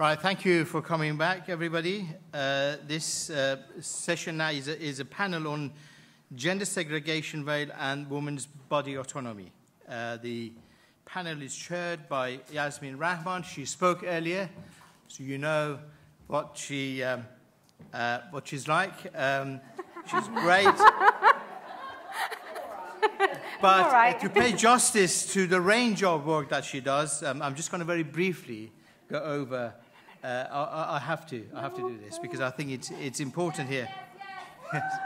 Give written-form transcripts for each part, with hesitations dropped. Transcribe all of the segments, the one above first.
Right, thank you for coming back, everybody. This session now is a panel on gender segregation veil and women's body autonomy. The panel is chaired by Yasmin Rehman. She spoke earlier, so you know what she's like. She's great. But all right. To pay justice to the range of work that she does, I'm just going to very briefly go over. I have to do this because I think it's important here. Yes.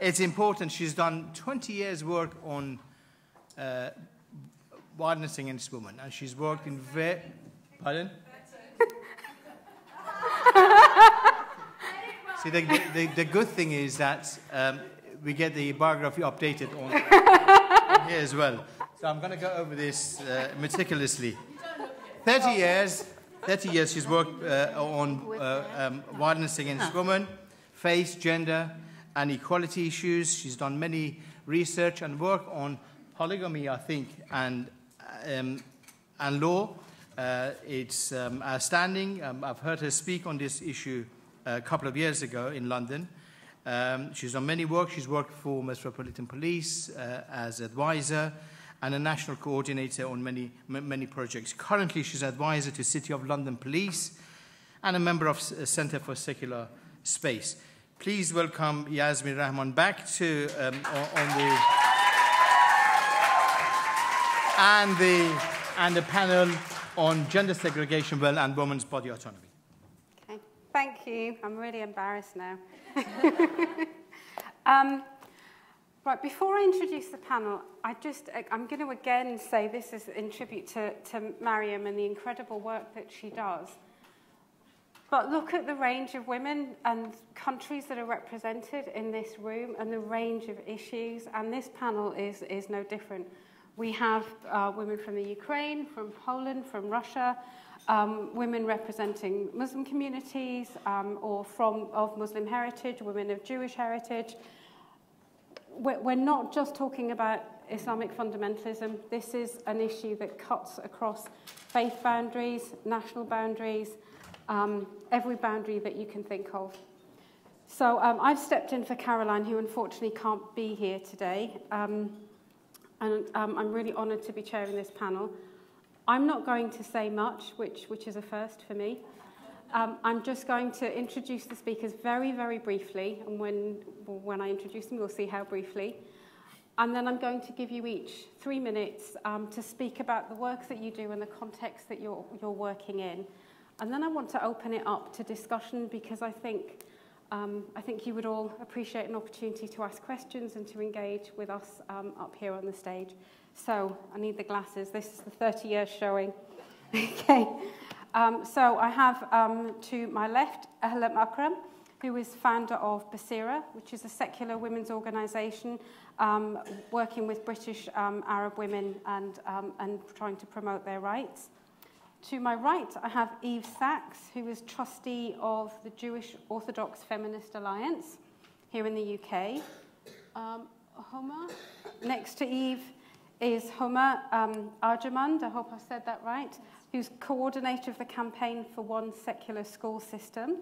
It's important. She's done 20 years' work on violence against women, and she's worked in very. Pardon? See, the good thing is that we get the biography updated on here as well. So I'm going to go over this meticulously. 30 years she's worked on violence against women, face, gender, and equality issues. She's done many research and work on polygamy, I think, and law. It's outstanding. I've heard her speak on this issue a couple of years ago in London. She's done many work. She's worked for Metropolitan Police as advisor and a national coordinator on many projects. Currently, she's advisor to City of London Police and a member of Centre for Secular Space. Please welcome Yasmin Rehman back to the panel on gender segregation veil and women's body autonomy. Okay, thank you. I'm really embarrassed now. Right, before I introduce the panel, I'm going to again say this is in tribute to Mariam and the incredible work that she does. But look at the range of women and countries that are represented in this room and the range of issues, and this panel is no different. We have women from the Ukraine, from Poland, from Russia, women representing Muslim communities or of Muslim heritage, women of Jewish heritage. We're not just talking about Islamic fundamentalism. This is an issue that cuts across faith boundaries, national boundaries, every boundary that you can think of. So I've stepped in for Caroline, who unfortunately can't be here today. I'm really honoured to be chairing this panel. I'm not going to say much, which is a first for me. I'm just going to introduce the speakers very, very briefly, and when I introduce them, you'll see how briefly. And then I'm going to give you each 3 minutes to speak about the work that you do and the context that you're working in. And then I want to open it up to discussion because I think you would all appreciate an opportunity to ask questions and to engage with us up here on the stage. So I need the glasses. This is the 30-year showing. Okay. So I have to my left Ahlam Akram, who is founder of Basira, which is a secular women's organisation working with British Arab women and trying to promote their rights. To my right, I have Eve Sacks, who is trustee of the Jewish Orthodox Feminist Alliance here in the UK. Homa, next to Eve is Homa Arjomand, I hope I said that right, who's coordinator of the campaign for one secular school system.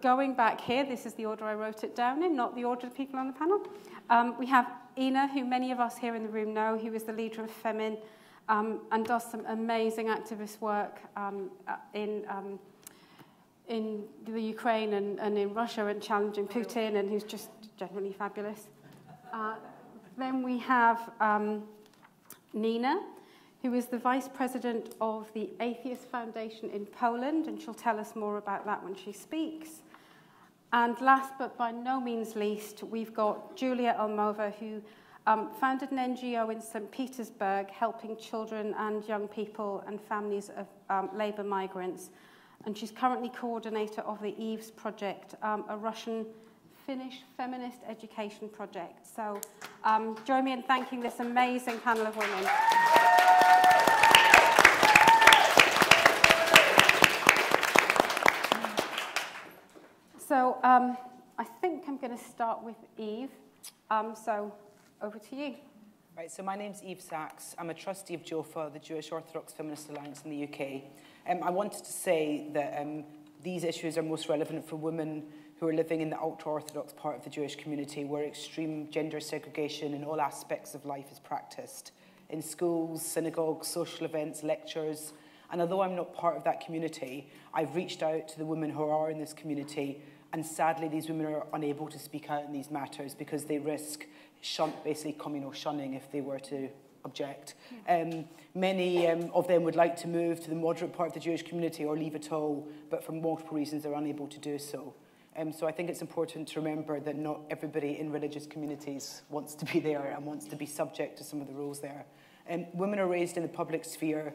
Going back here, this is the order I wrote it down in, not the order of people on the panel. We have Ina, who many of us here in the room know, who is the leader of FEMEN and does some amazing activist work in the Ukraine and in Russia and challenging Putin, and who's just generally fabulous. Then we have Nina, who is the vice president of the Atheist Foundation in Poland, and she'll tell us more about that when she speaks. And last but by no means least, we've got Julia Alimova, who founded an NGO in St. Petersburg helping children and young people and families of labour migrants. And she's currently coordinator of the Eves Project, a Russian-Finnish feminist education project. So join me in thanking this amazing panel of women. So I think I'm going to start with Eve. So over to you. Right, so my name's Eve Sacks. I'm a trustee of JOFA, the Jewish Orthodox Feminist Alliance in the UK. I wanted to say that these issues are most relevant for women who are living in the ultra-Orthodox part of the Jewish community, where extreme gender segregation in all aspects of life is practiced. In schools, synagogues, social events, lectures. And although I'm not part of that community, I've reached out to the women who are in this community, and sadly these women are unable to speak out in these matters because they risk basically communal shunning if they were to object. Many of them would like to move to the moderate part of the Jewish community or leave at all, but for multiple reasons they're unable to do so. So I think it's important to remember that not everybody in religious communities wants to be there and wants to be subject to some of the rules there. Women are raised in the public sphere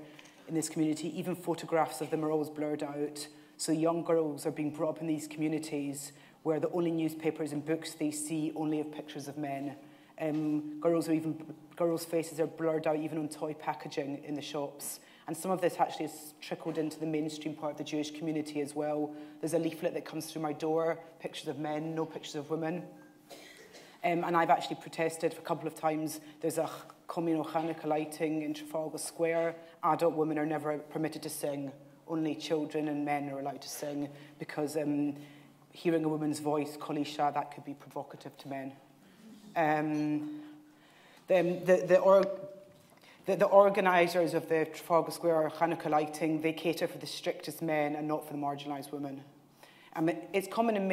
in this community. Even photographs of them are always blurred out. So young girls are being brought up in these communities where the only newspapers and books they see only have pictures of men. Girls' faces are blurred out even on toy packaging in the shops. And some of this actually has trickled into the mainstream part of the Jewish community as well. There's a leaflet that comes through my door, pictures of men, no pictures of women. And I've actually protested for a couple of times. There's a communal Hanukkah lighting in Trafalgar Square. Adult women are never permitted to sing. Only children and men are allowed to sing because hearing a woman's voice, Kolisha, that could be provocative to men. The organisers of the Trafalgar Square Hanukkah lighting, they cater for the strictest men and not for the marginalised women. It's common in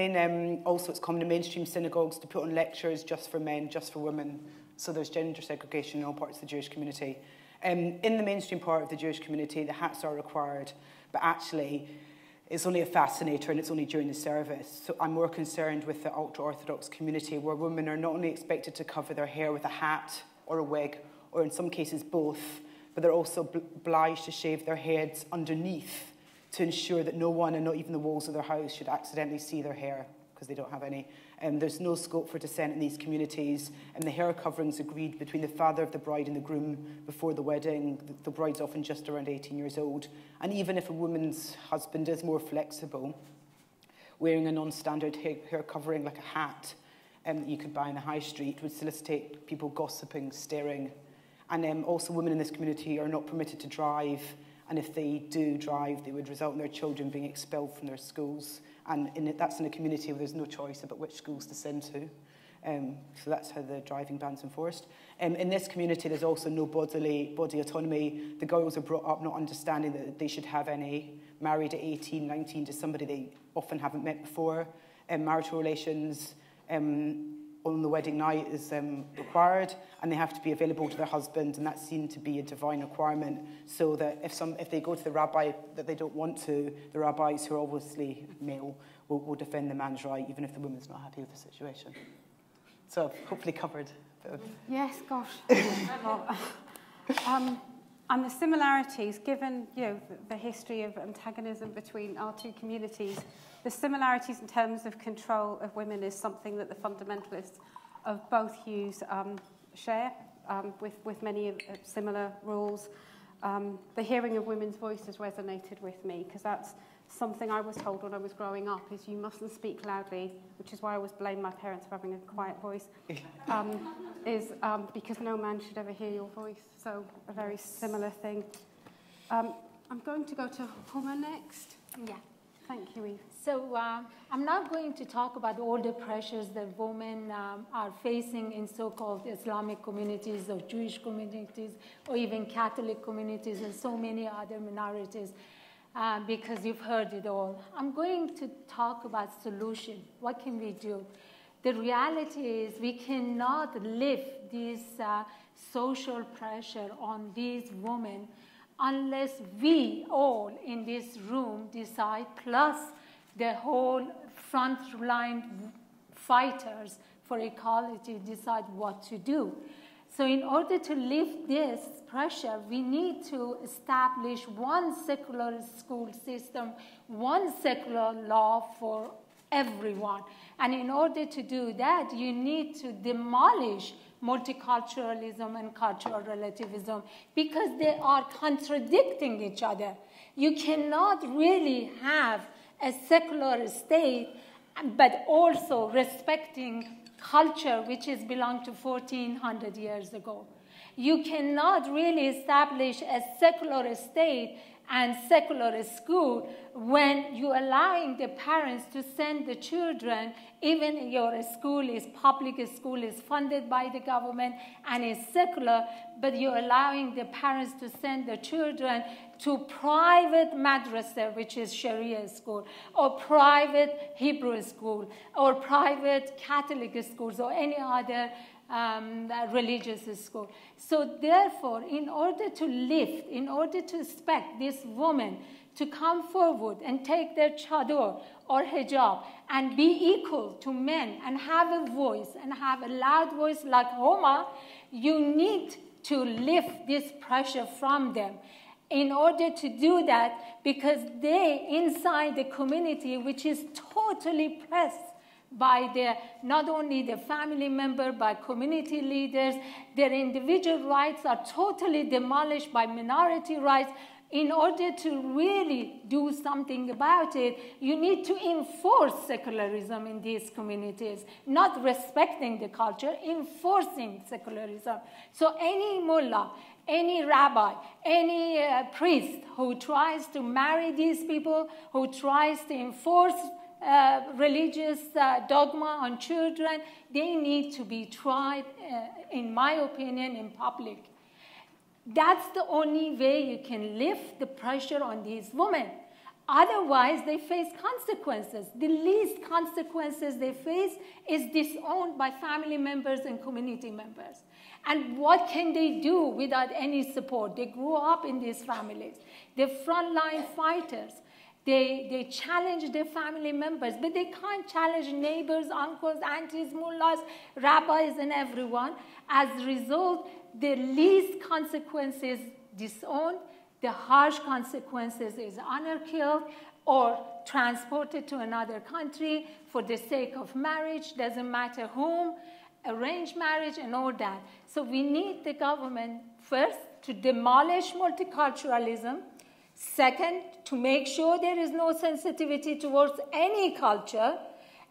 mainstream synagogues to put on lectures just for men, just for women. So there's gender segregation in all parts of the Jewish community. In the mainstream part of the Jewish community, the hats are required, but actually it's only a fascinator and it's only during the service. So I'm more concerned with the ultra-Orthodox community where women are not only expected to cover their hair with a hat or a wig, or in some cases both, but they're also obliged to shave their heads underneath to ensure that no one, and not even the walls of their house, should accidentally see their hair, because they don't have any. There's no scope for dissent in these communities, and the hair coverings agreed between the father of the bride and the groom before the wedding. The bride's often just around 18 years old. And even if a woman's husband is more flexible, wearing a non-standard hair covering like a hat that you could buy in the high street would facilitate people gossiping, staring. And also women in this community are not permitted to drive, and if they do drive, they would result in their children being expelled from their schools. And that's in a community where there's no choice about which schools to send to. So that's how the driving ban's enforced. In this community, there's also no body autonomy. The girls are brought up not understanding that they should have any, married at 18, 19 to somebody they often haven't met before. Marital relations on the wedding night is required, and they have to be available to their husband, and that's seen to be a divine requirement, so that if they go to the rabbi that they don't want to, the rabbis, who are obviously male, will defend the man's right, even if the woman's not happy with the situation. So I've hopefully covered a bit of... Yes, gosh. And the similarities, given the history of antagonism between our two communities, the similarities in terms of control of women is something that the fundamentalists of both hues share with many similar rules. The hearing of women's voices resonated with me because that's something I was told when I was growing up, is you mustn't speak loudly, which is why I always blame my parents for having a quiet voice, because no man should ever hear your voice. So a very similar thing. I'm going to go to Homa next. Yeah. Thank you, Eve. So I'm not going to talk about all the pressures that women are facing in so-called Islamic communities or Jewish communities or even Catholic communities and so many other minorities because you've heard it all. I'm going to talk about solution. What can we do? The reality is we cannot lift this social pressure on these women unless we all in this room decide, plus the whole frontline fighters for equality decide what to do. So in order to lift this pressure, we need to establish one secular school system, one secular law for everyone. And in order to do that, you need to demolish multiculturalism and cultural relativism because they are contradicting each other. You cannot really have a secular state but also respecting culture which is belonged to 1400 years ago. You cannot really establish a secular state and secular school when you're allowing the parents to send the children, even your school is public school, is funded by the government and is secular, but you're allowing the parents to send the children to private madrasa, which is Sharia school, or private Hebrew school, or private Catholic schools, or any other religious school. So therefore, in order to lift, in order to expect this woman to come forward and take their chador or hijab and be equal to men and have a voice and have a loud voice like Homa, you need to lift this pressure from them. In order to do that, because they inside the community, which is totally pressed by their, not only the family member, by community leaders. Their individual rights are totally demolished by minority rights. In order to really do something about it, you need to enforce secularism in these communities, not respecting the culture, enforcing secularism. So any mullah, any rabbi, any priest who tries to marry these people, who tries to enforce religious dogma on children, they need to be tried, in my opinion, in public. That's the only way you can lift the pressure on these women. Otherwise, they face consequences. The least consequences they face is disowned by family members and community members. And what can they do without any support? They grew up in these families. They're frontline fighters. They challenge their family members, but they can't challenge neighbors, uncles, aunties, mullahs, rabbis, and everyone. As a result, the least consequences disowned, the harsh consequences is honor killed or transported to another country for the sake of marriage, doesn't matter whom, arranged marriage and all that. So we need the government first to demolish multiculturalism. Second, to make sure there is no sensitivity towards any culture.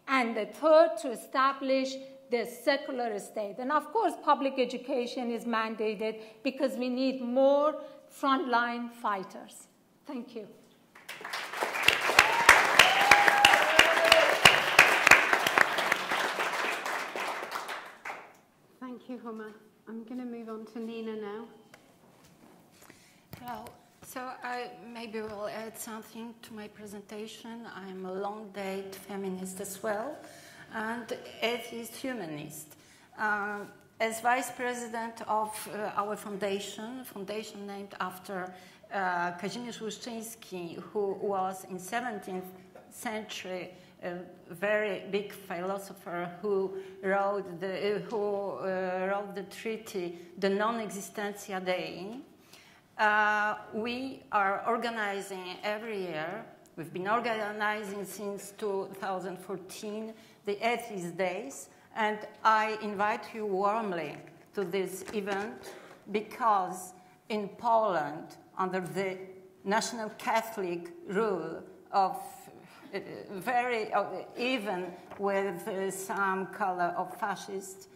And the third, to establish the secular state. And of course, public education is mandated because we need more frontline fighters. Thank you. Thank you, Homa. I'm going to move on to Nina now. Hello. So I maybe will add something to my presentation. I'm a long-date feminist as well, and atheist humanist. As vice president of our foundation, foundation named after Kazimierz Łyszczyński, who was in 17th century a very big philosopher who wrote the, treaty, the Non-Existencia Dei. We are organizing every year. We've been organizing since 2014 the Atheist Days, and I invite you warmly to this event because in Poland, under the National Catholic rule of even with some color of fascists,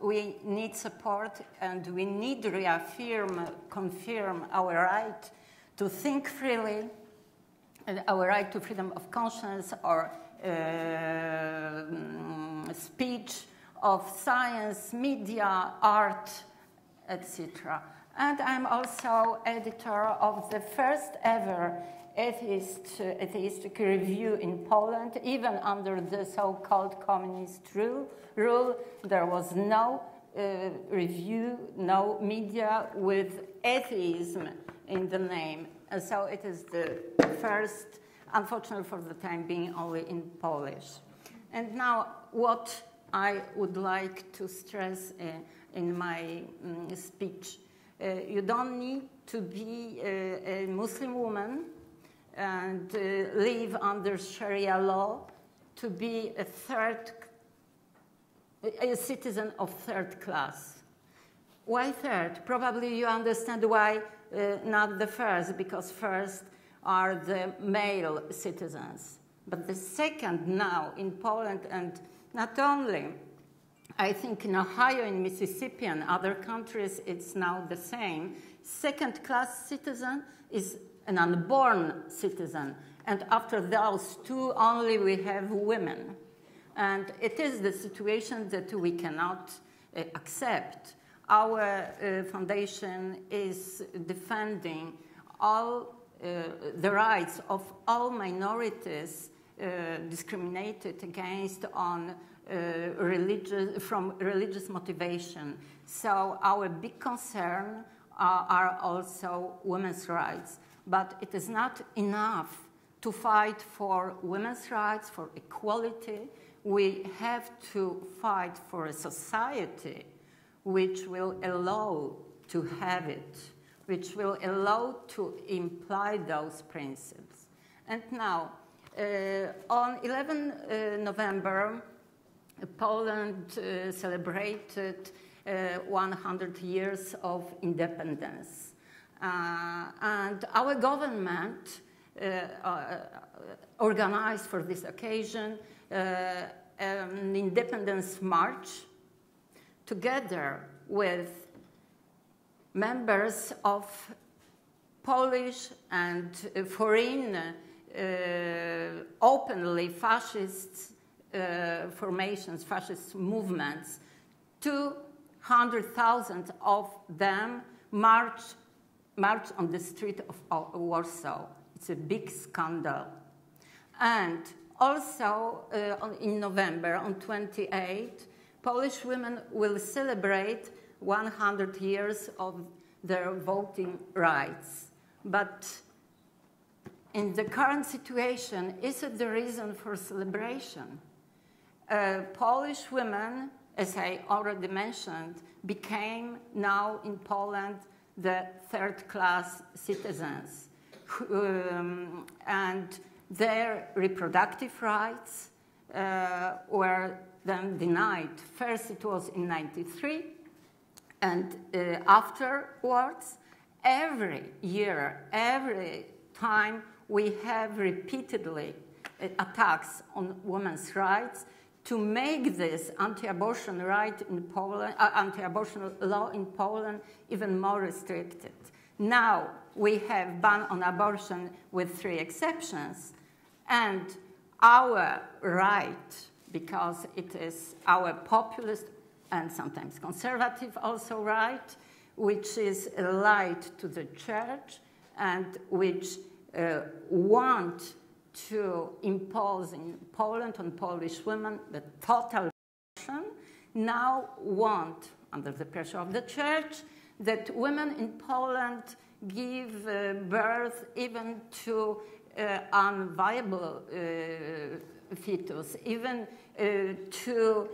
we need support and we need to confirm our right to think freely and our right to freedom of conscience or speech, of science, media, art, etc. And I'm also editor of the first ever atheistic review in Poland. Even under the so-called communist rule, there was no review, no media with atheism in the name. And so it is the first, unfortunately for the time being, only in Polish. And now what I would like to stress in my speech. You don't need to be a Muslim woman and live under Sharia law to be a citizen of third class. Why third? Probably you understand why not the first, because first are the male citizens. But the second now in Poland, and not only, I think in Ohio, in Mississippi, and other countries, it's now the same. Second-class citizen is an unborn citizen. And after those two, only we have women. And it is the situation that we cannot accept. Our foundation is defending all the rights of all minorities discriminated against on from religious motivation. So our big concern are also women's rights. But it is not enough to fight for women's rights, for equality. We have to fight for a society which will allow to have it, which will allow to imply those principles. And now, on 11 November, Poland celebrated 100 years of independence. And our government organized for this occasion an independence march together with members of Polish and foreign openly fascist formations, fascist movements. 200,000 of them march on the street of Warsaw. It's a big scandal. And also in November, on 28, Polish women will celebrate 100 years of their voting rights. But in the current situation, is it the reason for celebration? Polish women, as I already mentioned, became now in Poland the third-class citizens. And their reproductive rights were then denied. First it was in 1993, and afterwards, every year, every time, we have repeatedly attacks on women's rights to make this anti-abortion right in Poland, anti-abortion law in Poland, even more restricted. Now we have ban on abortion with 3 exceptions, and our right, because it is our populist and sometimes conservative also right, which is allied to the church and which want to impose in Poland on Polish women the total abortion, now want, under the pressure of the church, that women in Poland give birth even to unviable fetus, even to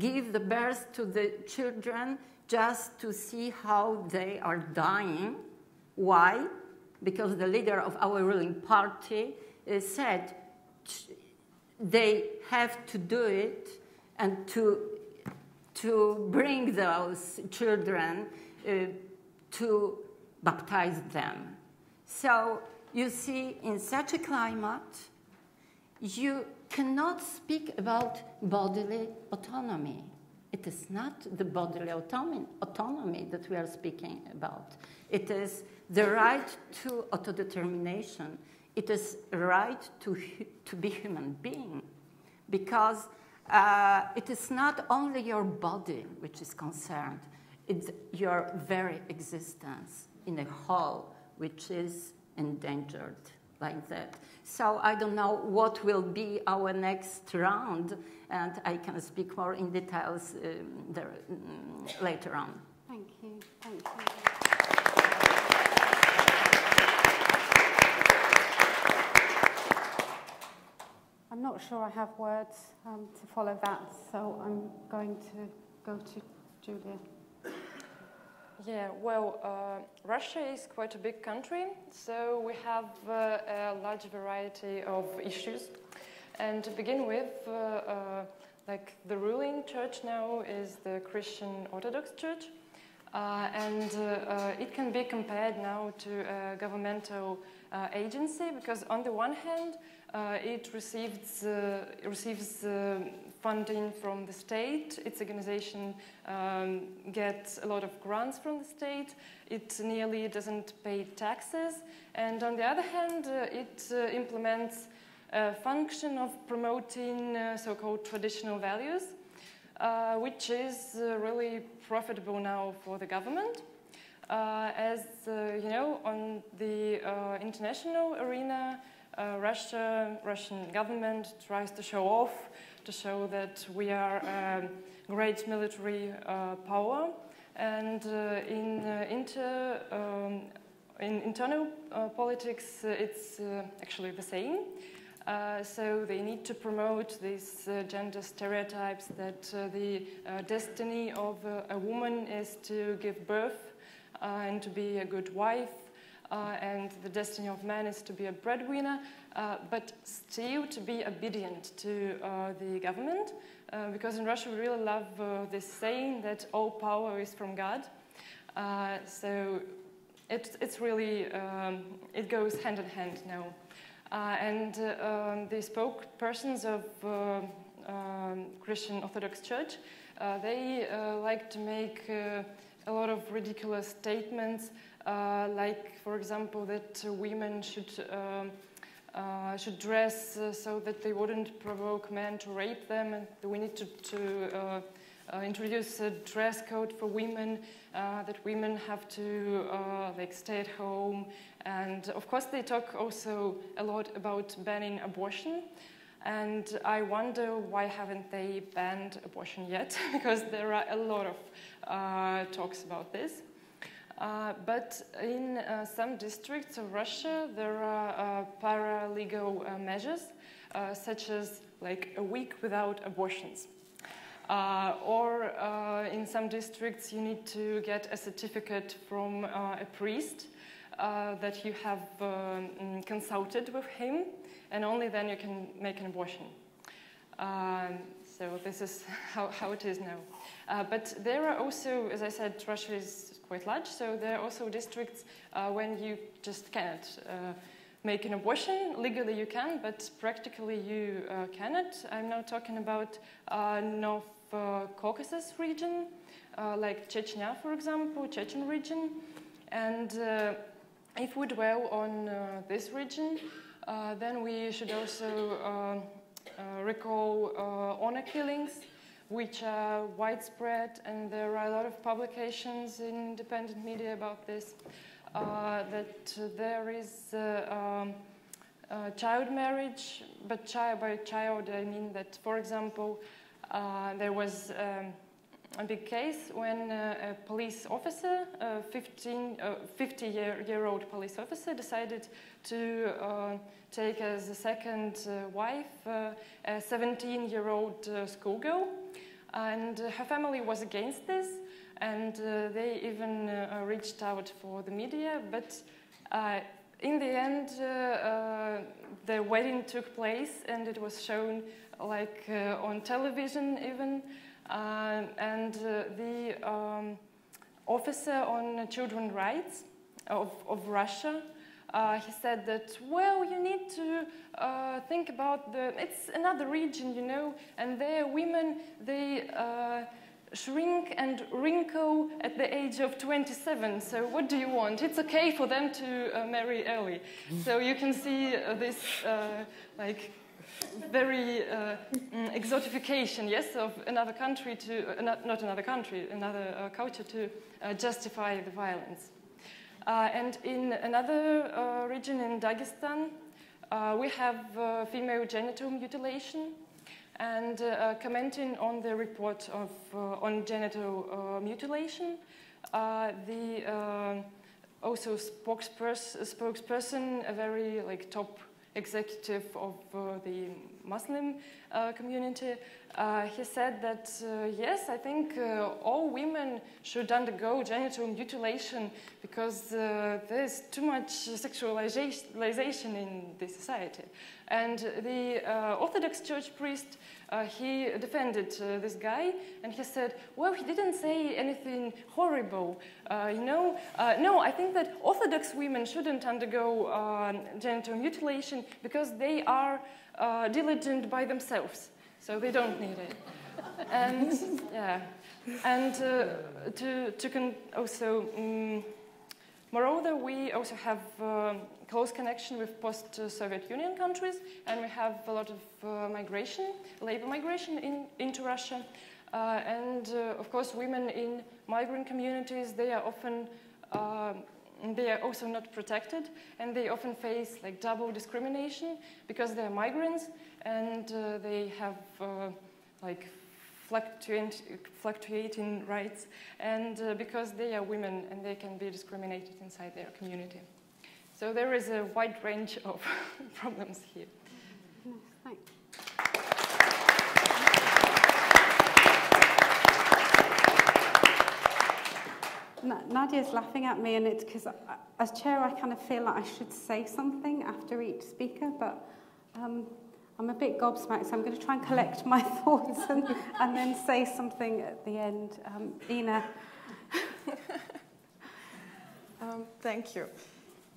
give the birth to the children just to see how they are dying. Why? Because the leader of our ruling party said they have to do it and to bring those children to baptize them. So you see, in such a climate, you cannot speak about bodily autonomy. It is not the bodily autonomy that we are speaking about. It is the right to autodetermination. It is the right to be human being, because it is not only your body which is concerned, it's your very existence in a whole which is endangered like that. So I don't know what will be our next round, and I can speak more in details later on. Thank you. Thank you. I'm not sure I have words to follow that, so I'm going to go to Julia. Yeah, well, Russia is quite a big country, so we have a large variety of issues. And to begin with, like the ruling church now is the Christian Orthodox Church, and it can be compared now to a governmental agency, because on the one hand, it receives funding from the state. Its organization gets a lot of grants from the state. It nearly doesn't pay taxes. And on the other hand, it implements a function of promoting so-called traditional values, which is really profitable now for the government. You know, on the international arena, Russian government tries to show off, to show that we are a great military power. And in internal politics, it's actually the same. So they need to promote these gender stereotypes that the destiny of a woman is to give birth and to be a good wife, and the destiny of man is to be a breadwinner, but still to be obedient to the government, because in Russia we really love this saying that all power is from God. So it's really, it goes hand in hand now. The spokespersons of Christian Orthodox Church, they like to make a lot of ridiculous statements, like, for example, that women should dress so that they wouldn't provoke men to rape them, and we need to introduce a dress code for women, that women have to like stay at home. And of course they talk also a lot about banning abortion. And I wonder why haven't they banned abortion yet, because there are a lot of talks about this. But in some districts of Russia, there are paralegal measures, such as like a week without abortions. In some districts, you need to get a certificate from a priest that you have consulted with him, and only then you can make an abortion. So this is how it is now. But there are also, as I said, Russia is quite large, so there are also districts when you just cannot make an abortion. Legally you can, but practically you cannot. I'm now talking about North Caucasus region, like Chechnya, for example, Chechen region. And if we dwell on this region, then we should also recall honor killings, which are widespread, and there are a lot of publications in independent media about this, that there is child marriage, but by child I mean that, for example, there was a big case when a police officer, a 50-year-old police officer, decided to take as a second wife a 17-year-old schoolgirl. And her family was against this, and they even reached out for the media. But in the end, the wedding took place, and it was shown like on television even. The officer on children's rights of Russia, he said that, well, you need to think about it's another region, you know, and their women, they shrink and wrinkle at the age of 27, so what do you want? It's okay for them to marry early. So you can see this, like, very exotification, yes, of another country to, not another country, another culture to justify the violence. And in another region in Dagestan, we have female genital mutilation. And commenting on the report of, on genital mutilation, the also spokesperson, a very like top executive of the Muslim community, he said that, yes, I think all women should undergo genital mutilation because there's too much sexualization in the society. And the Orthodox Church priest, he defended this guy, and he said, well, he didn't say anything horrible, you know? No, I think that Orthodox women shouldn't undergo genital mutilation because they are diligent by themselves, so they don't need it. And yeah, and moreover, we also have close connection with post-Soviet Union countries, and we have a lot of migration, labor migration into Russia. And of course, women in migrant communities, they are often they are also not protected, and they often face like double discrimination because they are migrants and they have like fluctuating rights, and because they are women and they can be discriminated inside their community. So there is a wide range of problems here. Nice, thanks. Nadia's laughing at me, and it's because as chair I kind of feel like I should say something after each speaker, but I'm a bit gobsmacked, so I'm going to try and collect my thoughts and then say something at the end. Nina. Thank you.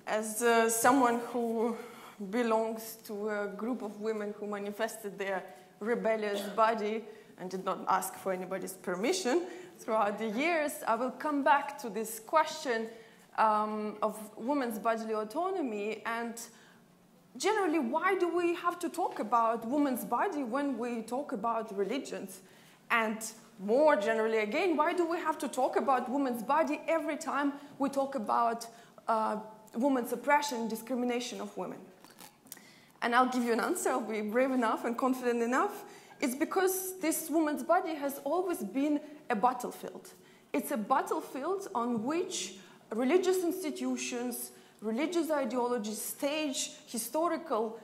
As someone who belongs to a group of women who manifested their rebellious body and did not ask for anybody's permission throughout the years, I will come back to this question of women's bodily autonomy, and generally, why do we have to talk about women's body when we talk about religions? And more generally, again, why do we have to talk about women's body every time we talk about women's oppression, discrimination of women? And I'll give you an answer. I'll be brave enough and confident enough. It's because this woman's body has always been a battlefield. It's a battlefield on which religious institutions, religious ideologies stage historical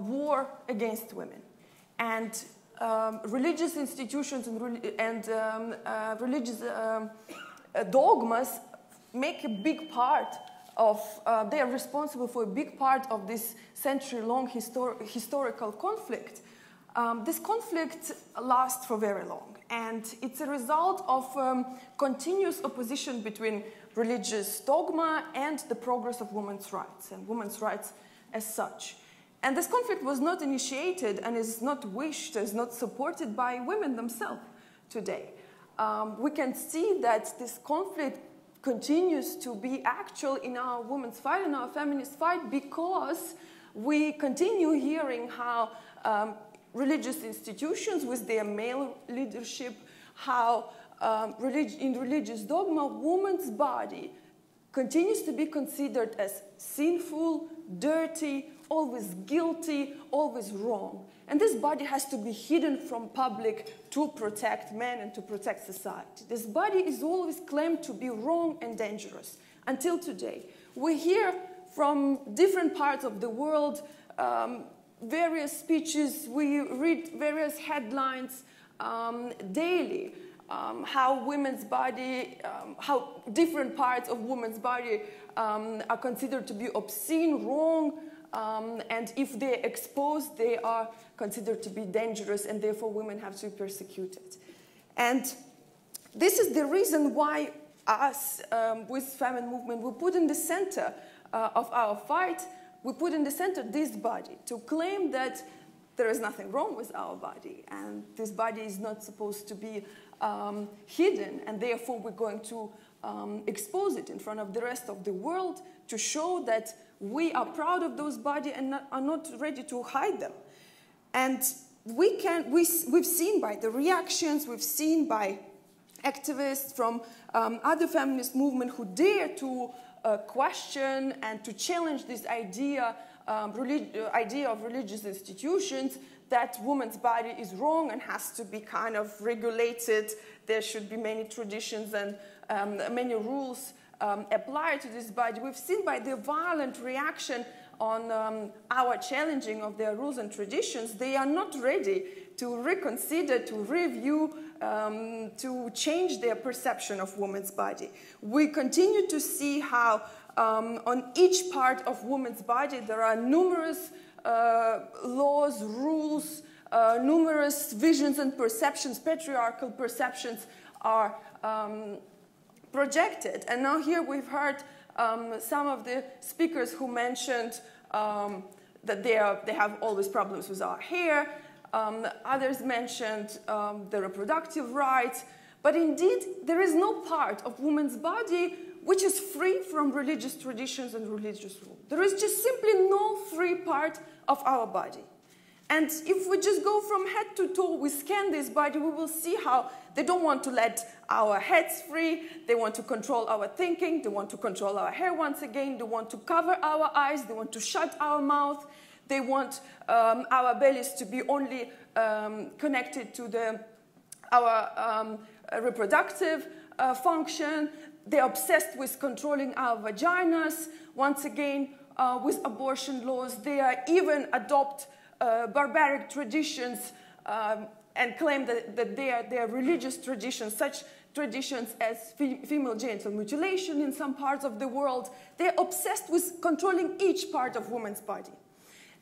war against women. And religious institutions and religious dogmas make a big part of, they are responsible for a big part of this century-long historical conflict. This conflict lasts for very long, and it's a result of continuous opposition between religious dogma and the progress of women's rights and women's rights as such. And this conflict was not initiated and is not wished, is not supported by women themselves today. We can see that this conflict continues to be actual in our women's fight, in our feminist fight, because we continue hearing how religious institutions with their male leadership, how in religious dogma, woman's body continues to be considered as sinful, dirty, always guilty, always wrong. And this body has to be hidden from public to protect men and to protect society. This body is always claimed to be wrong and dangerous until today. We hear from different parts of the world various speeches, we read various headlines daily, how women's body, how different parts of women's body are considered to be obscene, wrong, and if they're exposed, they are considered to be dangerous, and therefore women have to be persecuted. And this is the reason why us, with FEMEN movement, we put in the center of our fight, we put in the center this body, to claim that there is nothing wrong with our body, and this body is not supposed to be hidden, and therefore we're going to expose it in front of the rest of the world to show that we are proud of those bodies and are not ready to hide them. And we've seen by the reactions, we've seen by activists from other feminist movements who dare to question and to challenge this idea, idea of religious institutions, that woman's body is wrong and has to be kind of regulated. There should be many traditions and many rules applied to this body. We've seen by the violent reaction on our challenging of their rules and traditions, they are not ready to reconsider, to review, to change their perception of woman's body. We continue to see how on each part of woman's body there are numerous laws, rules, numerous visions and perceptions, patriarchal perceptions are projected. And now here we've heard some of the speakers who mentioned that they have always problems with our hair. Others mentioned the reproductive rights. But indeed, there is no part of woman's body which is free from religious traditions and religious rule. There is just simply no free part of our body. And if we just go from head to toe, we scan this body, we will see how they don't want to let our heads free, they want to control our thinking, they want to control our hair once again, they want to cover our eyes, they want to shut our mouth, they want our bellies to be only connected to our reproductive function, they're obsessed with controlling our vaginas, once again with abortion laws, they are even adopt barbaric traditions and claim that they are their religious traditions, such traditions as female genital mutilation in some parts of the world. They're obsessed with controlling each part of woman's body.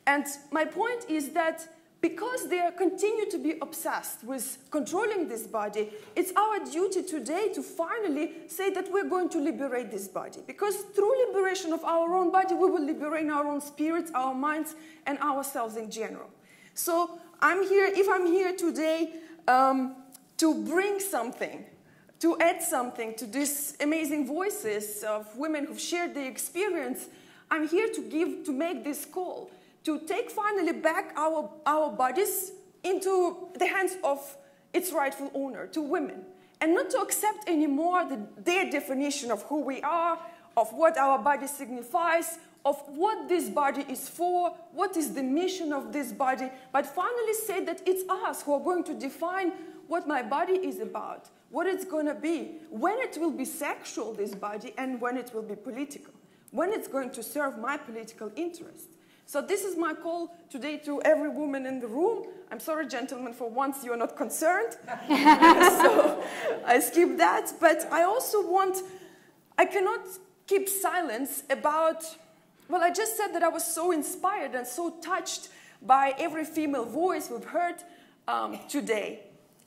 And my point is that because they continue to be obsessed with controlling this body, it's our duty today to finally say that we're going to liberate this body. Because through liberation of our own body, we will liberate our own spirits, our minds, and ourselves in general. So if I'm here today to bring something, to add something to these amazing voices of women who've shared their experience, I'm here to make this call, to take finally back our bodies into the hands of its rightful owner, to women, and not to accept anymore their definition of who we are, of what our body signifies, of what this body is for, what is the mission of this body, but finally say that it's us who are going to define what my body is about, what it's going to be, when it will be sexual, this body, and when it will be political, when it's going to serve my political interest. So this is my call today to every woman in the room. I'm sorry, gentlemen, for once you're not concerned. So I skip that. But I also I cannot keep silence about, well, I just said that I was so inspired and so touched by every female voice we've heard today.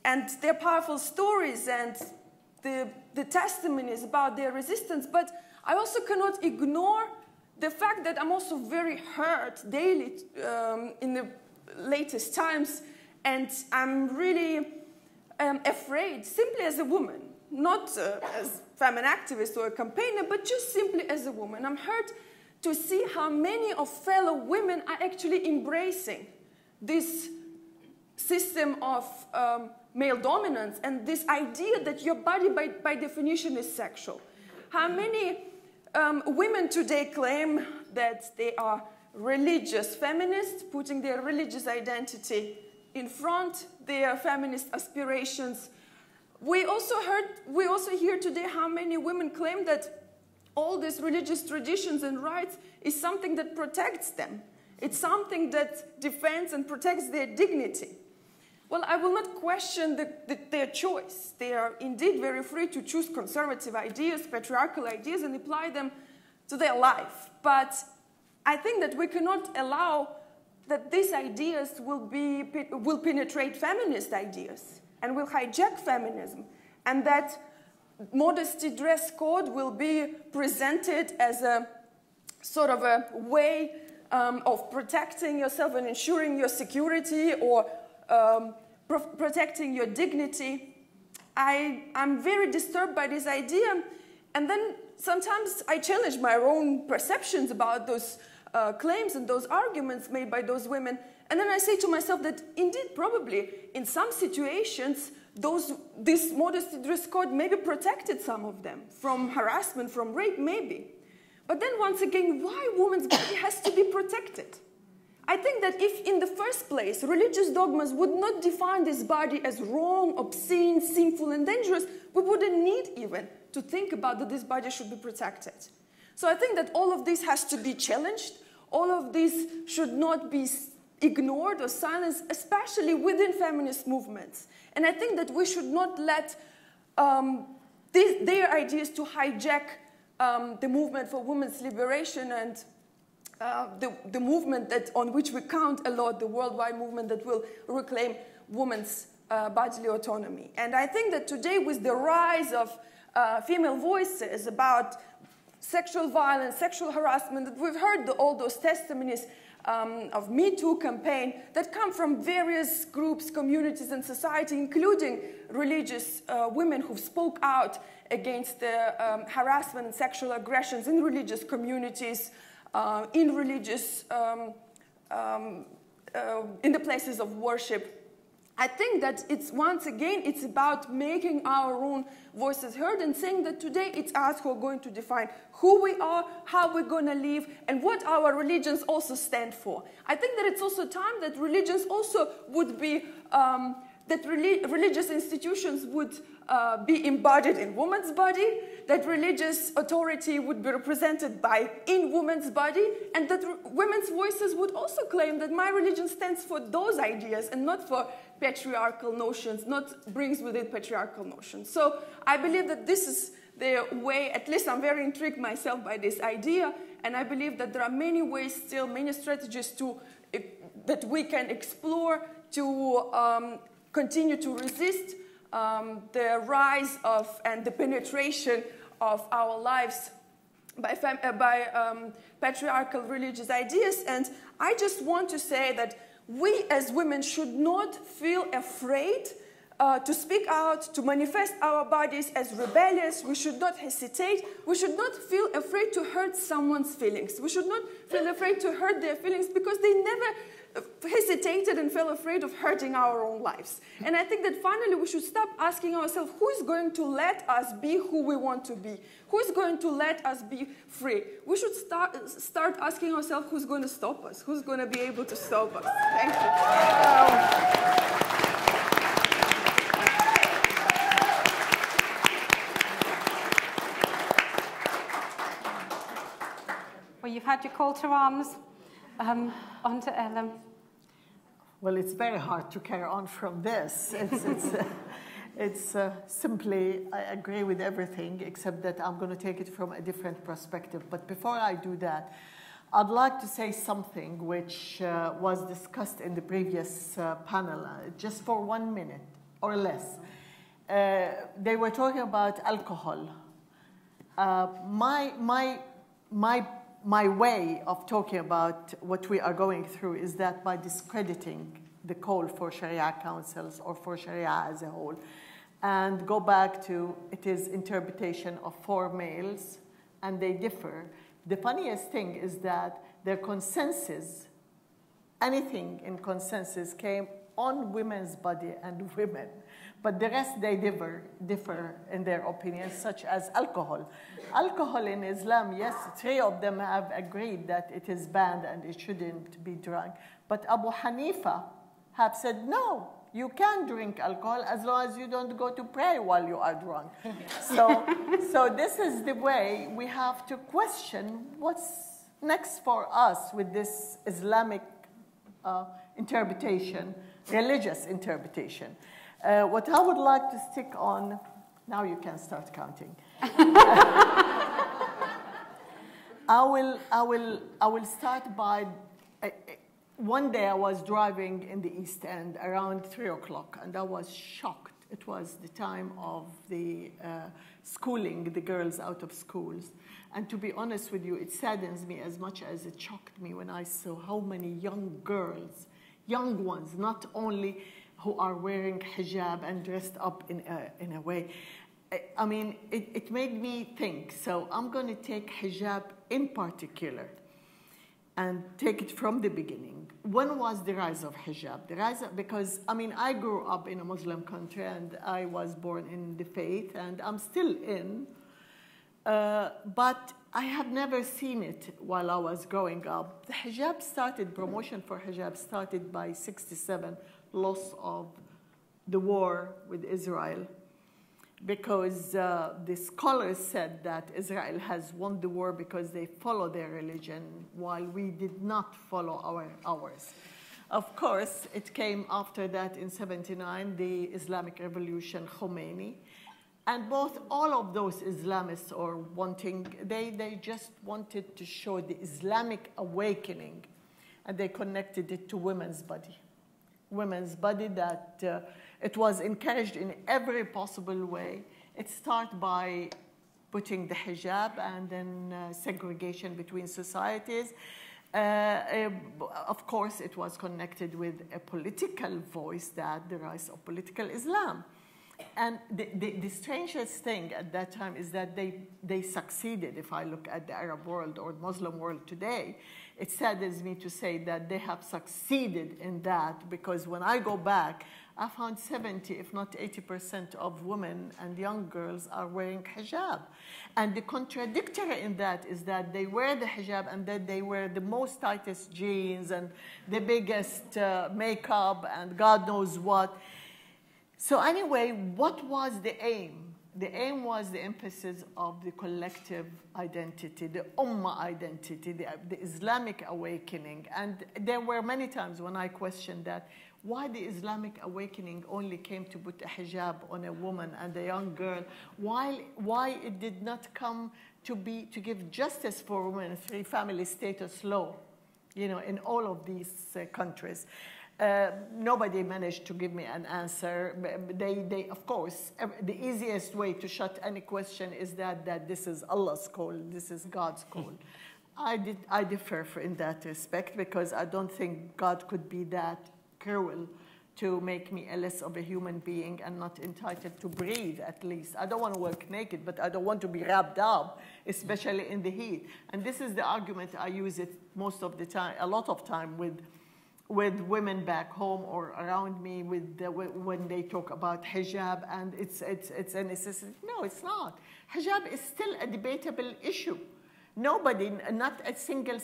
And their powerful stories and the testimonies about their resistance. But I also cannot ignore the fact that I'm also very hurt daily in the latest times, and I'm really afraid, simply as a woman, not as a feminist activist or a campaigner, but just simply as a woman. I'm hurt to see how many of fellow women are actually embracing this system of male dominance and this idea that your body by definition is sexual. How many women today claim that they are religious feminists, putting their religious identity in front, their feminist aspirations. We also hear today how many women claim that all these religious traditions and rights is something that protects them. It's something that defends and protects their dignity. Well, I will not question their choice. They are indeed very free to choose conservative ideas, patriarchal ideas, and apply them to their life. But I think that we cannot allow that these ideas will penetrate feminist ideas and will hijack feminism, and that modesty dress code will be presented as a sort of a way of protecting yourself and ensuring your security or protecting your dignity. I'm very disturbed by this idea, and then sometimes I challenge my own perceptions about those claims and those arguments made by those women, and then I say to myself that indeed probably in some situations this modesty dress code maybe protected some of them from harassment, from rape maybe. But then once again, why women's body has to be protected? I think that if, in the first place, religious dogmas would not define this body as wrong, obscene, sinful, and dangerous, we wouldn't need even to think about that this body should be protected. So I think that all of this has to be challenged. all of this should not be ignored or silenced, especially within feminist movements. And I think that we should not let their ideas to hijack the movement for women's liberation and the movement that on which we count a lot, the worldwide movement that will reclaim women's bodily autonomy. And I think that today, with the rise of female voices about sexual violence, sexual harassment, that we've heard all those testimonies of Me Too campaign that come from various groups, communities, and society, including religious women who spoke out against the harassment and sexual aggressions in religious communities, in religious, in the places of worship. I think that it's, once again, it's about making our own voices heard and saying that today it's us who are going to define who we are, how we're going to live, and what our religions also stand for. I think that it's also time that religions also would be, that religious institutions would be embodied in woman's body, that religious authority would be represented by in woman's body, and that women's voices would also claim that my religion stands for those ideas and not for patriarchal notions, not brings with it patriarchal notions. So I believe that this is the way, at least I'm very intrigued myself by this idea, and I believe that there are many ways still, many strategies that we can explore to continue to resist the rise of and the penetration of our lives by patriarchal religious ideas. And I just want to say that we as women should not feel afraid to speak out, to manifest our bodies as rebellious. We should not hesitate. We should not feel afraid to hurt someone's feelings. We should not feel afraid to hurt their feelings because they never hesitated and felt afraid of hurting our own lives. And I think that finally we should stop asking ourselves, who is going to let us be who we want to be? Who is going to let us be free? We should start asking ourselves, who's going to stop us? Who's going to be able to stop us? Thank you. Well, you've had your call to arms. On to Ellen. Well, it's very hard to carry on from this. It's simply, I agree with everything, except that I'm going to take it from a different perspective. But before I do that, I'd like to say something which was discussed in the previous panel, just for 1 minute or less. They were talking about alcohol. My way of talking about what we are going through is that by discrediting the call for Sharia councils or for Sharia as a whole, and go back to it is interpretation of four males, and they differ. The funniest thing is that their consensus, anything in consensus, came on women's body and women. But the rest, they differ in their opinions, such as alcohol. Alcohol in Islam, yes, 3 of them have agreed that it is banned and it shouldn't be drunk. But Abu Hanifa have said, no, you can drink alcohol as long as you don't go to pray while you are drunk. So this is the way we have to question what's next for us with this Islamic interpretation, religious interpretation. What I would like to stick on, now you can start counting. I will start by, one day I was driving in the East End around 3 o'clock, and I was shocked. It was the time of the schooling, the girls out of schools. And to be honest with you, it saddens me as much as it shocked me when I saw how many young girls, young ones, not only who are wearing hijab and dressed up in a way. I mean, it made me think. So I'm going to take hijab in particular and take it from the beginning. When was the rise of hijab? The rise of, because, I mean, I grew up in a Muslim country and I was born in the faith and I'm still in. But I have never seen it while I was growing up. The hijab started, promotion for hijab started by 67, loss of the war with Israel. because the scholars said that Israel has won the war because they follow their religion, while we did not follow ours. Of course, it came after that in '79, the Islamic Revolution, Khomeini. And all of those Islamists are wanting, they just wanted to show the Islamic awakening, and they connected it to women's body. Women's body that it was encouraged in every possible way. It started by putting the hijab and then segregation between societies. Of course, it was connected with a political voice, that the rise of political Islam. And the strangest thing at that time is that they succeeded. If I look at the Arab world or Muslim world today, it saddens me to say that they have succeeded in that, because when I go back, I found 70, if not 80% of women and young girls are wearing hijab. And the contradictory in that is that they wear the hijab and then they wear the most tightest jeans and the biggest makeup and God knows what. So anyway, what was the aim? The aim was the emphasis of the collective identity, the Ummah identity, the Islamic awakening. And there were many times when I questioned that, why the Islamic awakening only came to put a hijab on a woman and a young girl, why it did not come to give justice for women through family status law, you know, in all of these countries. Nobody managed to give me an answer. They, of course, the easiest way to shut any question is that this is Allah's call, this is God's call. I differ in that respect, because I don't think God could be that cruel to make me a less of a human being and not entitled to breathe, at least. I don't want to work naked, but I don't want to be wrapped up, especially in the heat. And this is the argument I use it most of the time, a lot of time with women back home or around me when they talk about hijab and it's a necessity. No, it's not. Hijab is still a debatable issue. Nobody, not a single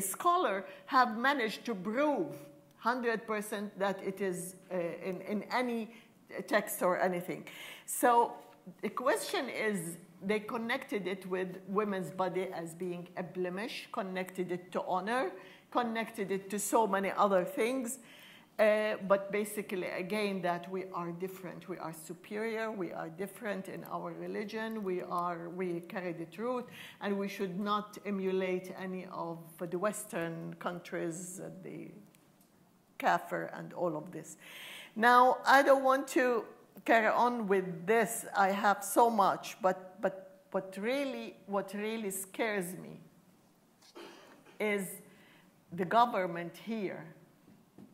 scholar, have managed to prove 100% that it is in any text or anything. So the question is, they connected it with women's body as being a blemish, connected it to honor, connected it to so many other things. But basically, again, that we are different. We are superior. We are different in our religion. We carry the truth. And we should not emulate any of the Western countries, the kafir and all of this. Now, I don't want to carry on with this. I have so much. But what really scares me is the government here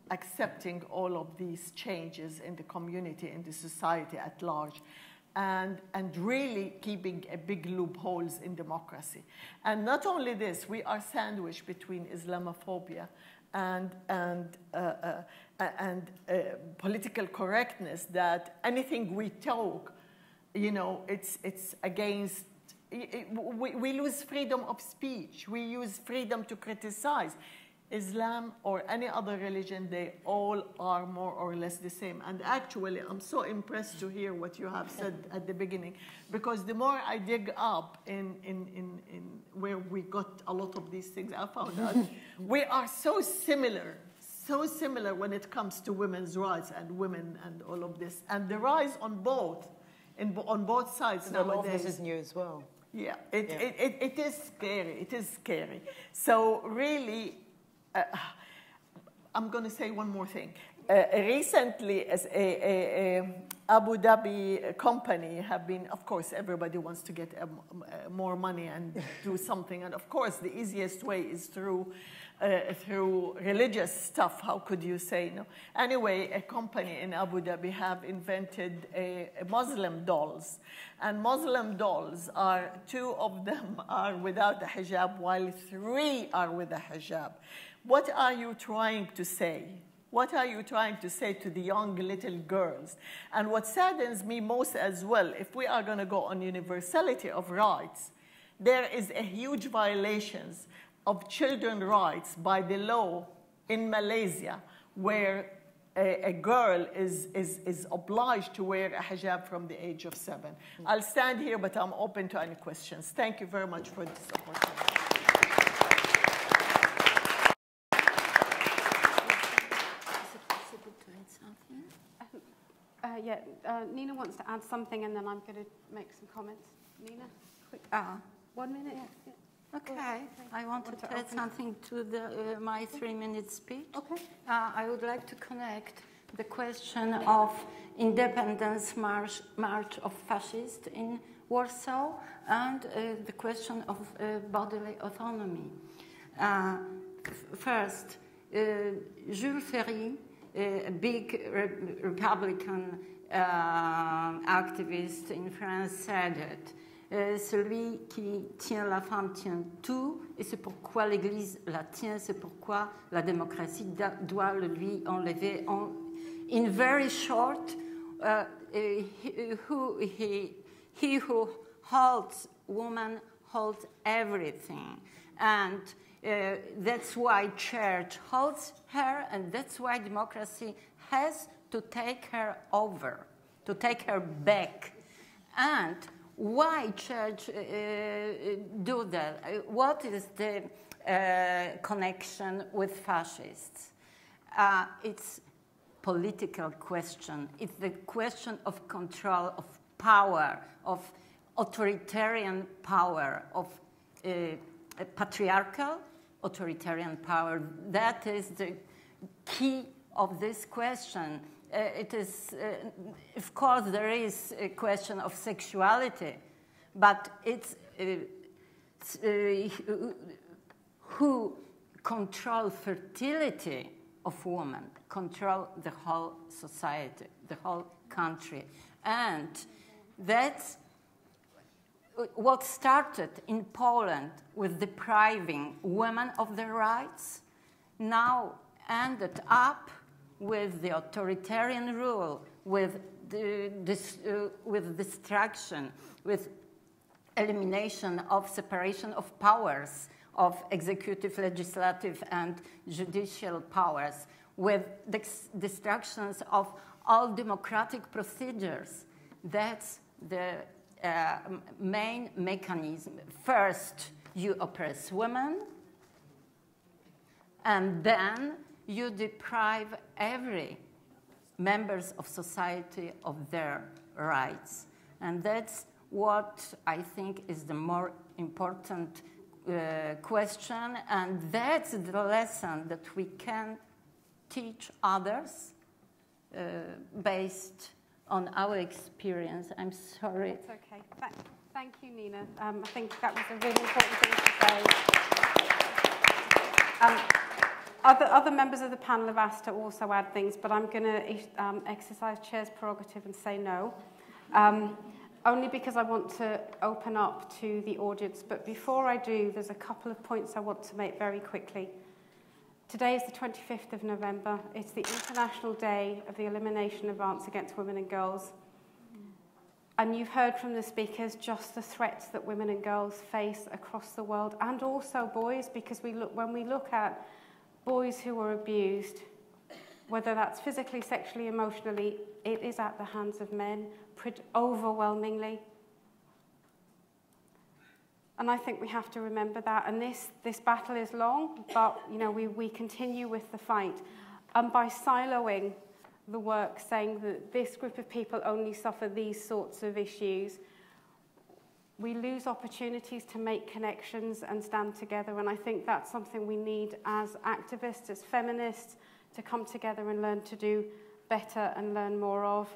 accepting all of these changes in the community, in the society at large, and really keeping a big loopholes in democracy. And not only this, we are sandwiched between Islamophobia and political correctness, that anything we talk, you know, it's against. We lose freedom of speech. We use freedom to criticize. Islam or any other religion, they all are more or less the same. And actually, I'm so impressed to hear what you have said at the beginning, because the more I dig up in where we got a lot of these things, I found out we are so similar when it comes to women's rights and women and all of this, and the rise on both, on both sides nowadays. And all of this is new as well. Yeah, it is scary. It is scary. So really, I'm going to say one more thing. Recently, as a Abu Dhabi company have been, of course, everybody wants to get more money and do something. And of course, the easiest way is through religious stuff. How could you say no? Anyway, a company in Abu Dhabi have invented a Muslim dolls. And Muslim dolls are, 2 of them are without a hijab, while 3 are with a hijab. What are you trying to say? What are you trying to say to the young little girls? And what saddens me most as well, if we are going to go on universality of rights, there is a huge violations of children's rights by the law in Malaysia, where a girl is obliged to wear a hijab from the age of 7. I'll stand here, but I'm open to any questions. Thank you very much for this opportunity. Nina wants to add something, and then I'm going to make some commenents. Nina, quick. 1 minute. Yeah. Okay, I want to add something to the, my 3-minute speech. Okay. I would like to connect the question of independence march of fascists in Warsaw and the question of bodily autonomy. First, Jules Ferry, a big Republican activist in France, said it. Celui qui tient la femme tient tout, et c'est pourquoi l'Église la tient, c'est pourquoi la démocratie doit lui enlever. In very short, he who holds woman holds everything, and that's why church holds her, and that's why democracy has to take her over, to take her back. And why church do that? What is the connection with fascists? It's political question. It's the question of control, of power, of authoritarian power, of patriarchal authoritarian power. That is the key of this question. It is, of course, there is a question of sexuality, but it's who control fertility of women, control the whole society, the whole country. And that's what started in Poland with depriving women of their rights, now ended up with the authoritarian rule, with the, with destruction, with elimination of separation of powers, of executive, legislative, and judicial powers, with destructions of all democratic procedures. That's the main mechanism. First, you oppress women, and then you deprive every members of society of their rights. And that's what I think is the more important question, and that's the lesson that we can teach others based on our experience. I'm sorry. It's okay. Thank you, Nina. I think that was a really important thing to say. Other members of the panel have asked to also add things, but I'm going to exercise chair's prerogative and say no, only because I want to open up to the audience. But before I do, there's a couple of points I want to make very quickly. Today is the 25th of November. It's the International Day of the Elimination of Violence Against Women and Girls. And you've heard from the speakers just the threats that women and girls face across the world, and also boys, because we look, when we look at boys who are abused, whether that's physically, sexually, emotionally, it is at the hands of men, overwhelmingly. And I think we have to remember that. And this battle is long, but you know, we continue with the fight. And by siloing the work, saying that this group of people only suffer these sorts of issues, we lose opportunities to make connections and stand together. And I think that's something we need as activists, as feminists, to come together and learn to do better and learn more of.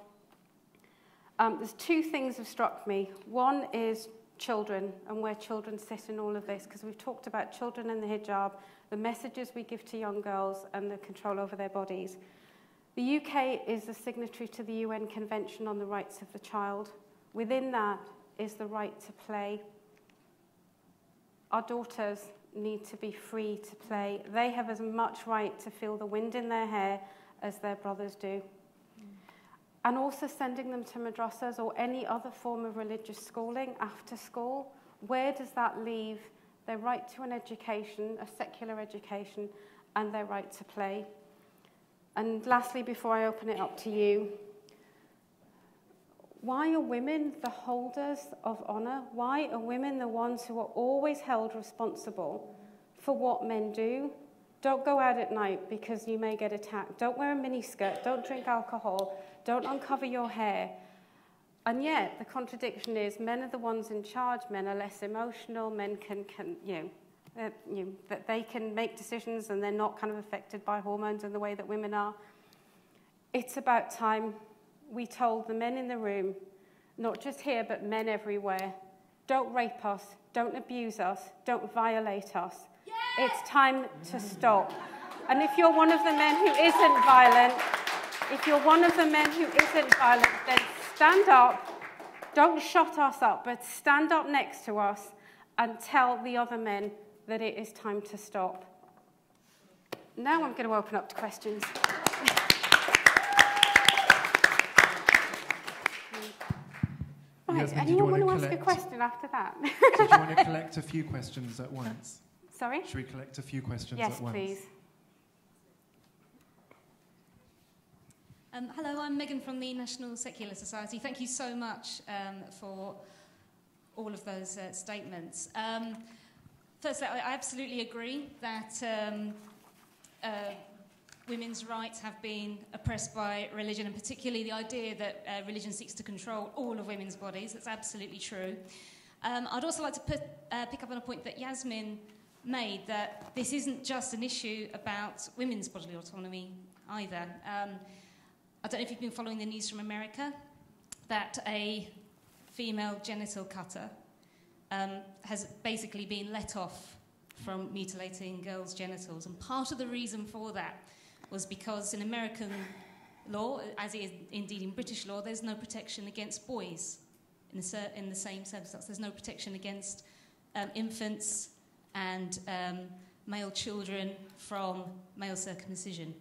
There's two things have struck me. One is children and where children sit in all of this, because we've talked about children and the hijab, the messages we give to young girls and the control over their bodies. The UK is a signatory to the UN Convention on the Rights of the Child. Within that is the right to play. Our daughters need to be free to play. They have as much right to feel the wind in their hair as their brothers do. And also sending them to madrasas or any other form of religious schooling after school, where does that leave their right to an education, a secular education, and their right to play? And lastly, before I open it up to you, why are women the holders of honour? Why are women the ones who are always held responsible for what men do? Don't go out at night because you may get attacked. Don't wear a miniskirt. Don't drink alcohol. Don't uncover your hair. And yet, the contradiction is men are the ones in charge. Men are less emotional. Men they can make decisions and they're not kind of affected by hormones in the way that women are. It's about time we told the men in the room, not just here, but men everywhere, don't rape us, don't abuse us, don't violate us. Yeah! It's time to stop. And if you're one of the men who isn't violent, then stand up, don't shut us up, but stand up next to us and tell the other men that it is time to stop. Now I'm going to open up to questions. Right, anyone want to ask a question after that? Did you want to collect a few questions at once? Sorry? Should we collect a few questions at once? Yes, please. Hello, I'm Megan from the National Secular Society. Thank you so much for all of those statements. Firstly, I absolutely agree that women's rights have been oppressed by religion, and particularly the idea that religion seeks to control all of women's bodies. That's absolutely true. I'd also like to pick up on a point that Yasmin made, that this isn't just an issue about women's bodily autonomy either. I don't know if you've been following the news from America, that a female genital cutter has basically been let off from mutilating girls' genitals. And part of the reason for that was because in American law, as it is indeed in British law, there's no protection against boys in the same circumstance. There's no protection against infants and male children from male circumcision.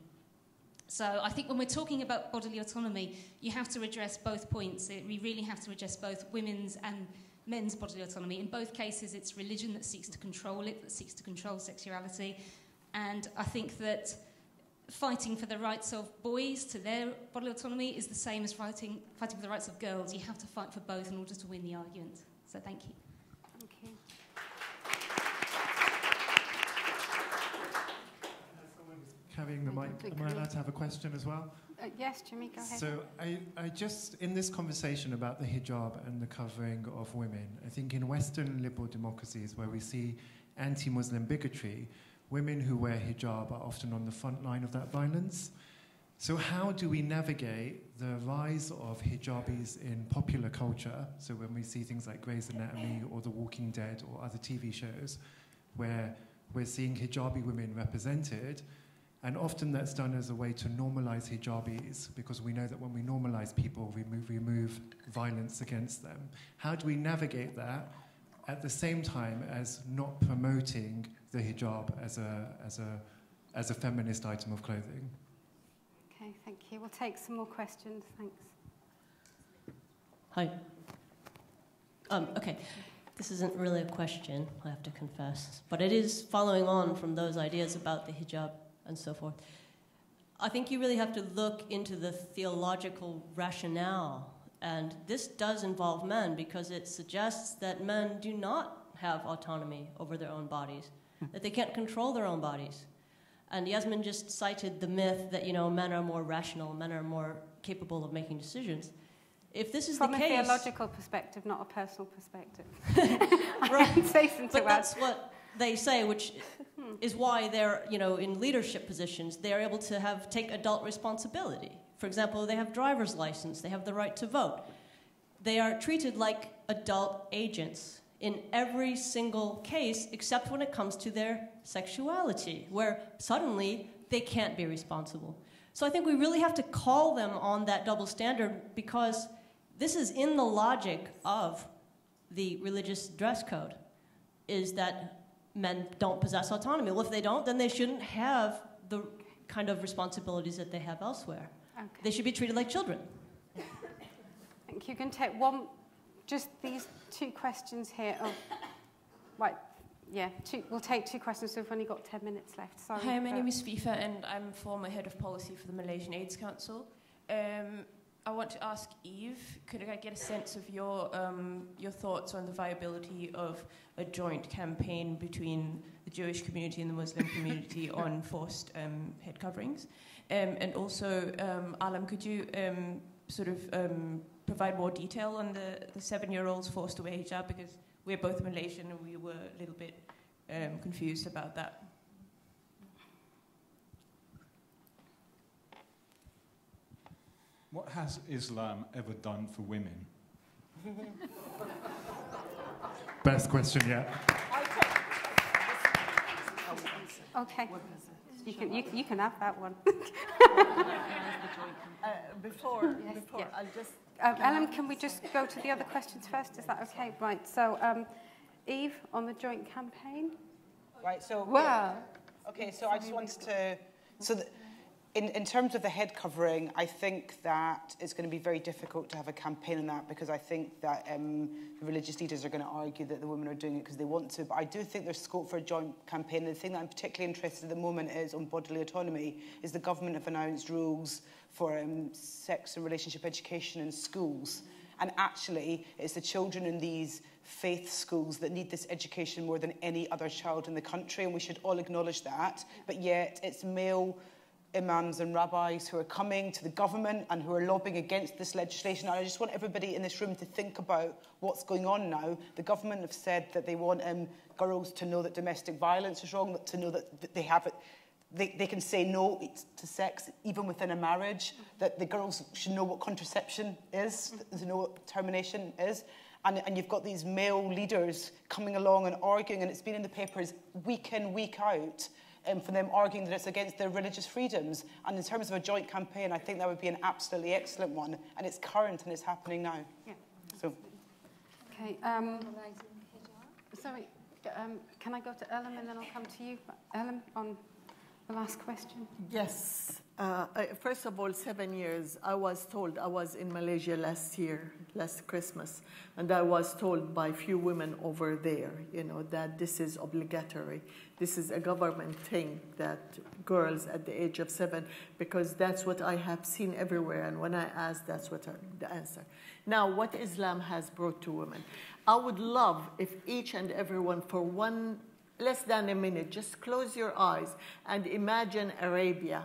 So I think when we're talking about bodily autonomy, you have to address both points. We really have to address both women's and men's bodily autonomy. In both cases, it's religion that seeks to control it, that seeks to control sexuality. And I think that fighting for the rights of boys to their bodily autonomy is the same as fighting for the rights of girls. You have to fight for both in order to win the argument. So thank you. Thank you. Carrying the mic, am I allowed to have a question as well? Yes, Jimmy, go ahead. So I just, in this conversation about the hijab and the covering of women, I think in Western liberal democracies where we see anti-Muslim bigotry, women who wear hijab are often on the front line of that violence. So how do we navigate the rise of hijabis in popular culture? So when we see things like Grey's Anatomy or The Walking Dead or other TV shows where we're seeing hijabi women represented, and often that's done as a way to normalize hijabis, because we know that when we normalize people, we remove violence against them. How do we navigate that at the same time as not promoting the hijab as a feminist item of clothing? Okay, thank you. We'll take some more questions, thanks. Hi. Okay. This isn't really a question, I have to confess, but it is following on from those ideas about the hijab and so forth. I think you really have to look into the theological rationale, and this does involve men because it suggests that men do not have autonomy over their own bodies, that they can't control their own bodies. And Yasmin just cited the myth that, you know, men are more rational, men are more capable of making decisions. If this is the case... From a theological perspective, not a personal perspective. But that's what they say, which is why they're, you know, in leadership positions, they're able to take adult responsibility. For example, they have driver's license, they have the right to vote. They are treated like adult agents in every single case, except when it comes to their sexuality, where suddenly they can't be responsible. So I think we really have to call them on that double standard, because this is in the logic of the religious dress code, is that men don't possess autonomy. Well, if they don't, then they shouldn't have the kind of responsibilities that they have elsewhere. Okay. They should be treated like children. I think you can take one, just these two questions here. Oh, right, Yeah, we'll take two questions, so we've only got 10 minutes left. Sorry. Hi, my name is Fifa, and I'm former head of policy for the Malaysian AIDS Council. I want to ask Eve, could I get a sense of your thoughts on the viability of a joint campaign between the Jewish community and the Muslim community on forced head coverings? And also, Ahlam, could you provide more detail on the 7-year-old's forced to wear hijab, because we're both Malaysian and we were a little bit confused about that. What has Islam ever done for women? Best question yet. Okay. You can have that one. Ellen, can we just go to the other questions first? Is that okay? Right. So, Eve, on the joint campaign. Right. So. Wow. Okay. So I just wanted to. So, in terms of the head covering, I think that it's going to be very difficult to have a campaign on that, because I think that the religious leaders are going to argue that the women are doing it because they want to. But I do think there's scope for a joint campaign. And the thing that I'm particularly interested in at the moment is on bodily autonomy. Is the government have announced rules for sex and relationship education in schools. And actually, it's the children in these faith schools that need this education more than any other child in the country, and we should all acknowledge that. But yet, it's male imams and rabbis who are coming to the government and who are lobbying against this legislation. And I just want everybody in this room to think about what's going on now. The government have said that they want girls to know that domestic violence is wrong, to know that they have it. They can say no to sex, even within a marriage, that the girls should know what contraception is, to know what termination is. And you've got these male leaders coming along and arguing, and it's been in the papers week in, week out, for them arguing that it's against their religious freedoms. And in terms of a joint campaign, I think that would be an absolutely excellent one. And it's current and it's happening now. Yeah. So. Okay. Sorry, can I go to Ellen and then I'll come to you? Ellen, on the last question. Yes. First of all, 7 years. I was told, I was in Malaysia last year, last Christmas, and I was told by a few women over there, you know, that this is obligatory. This is a government thing that girls at the age of 7, because that's what I have seen everywhere. And when I asked, that's what the answer. Now, what Islam has brought to women. I would love if each and everyone for one less than a minute, just close your eyes and imagine Arabia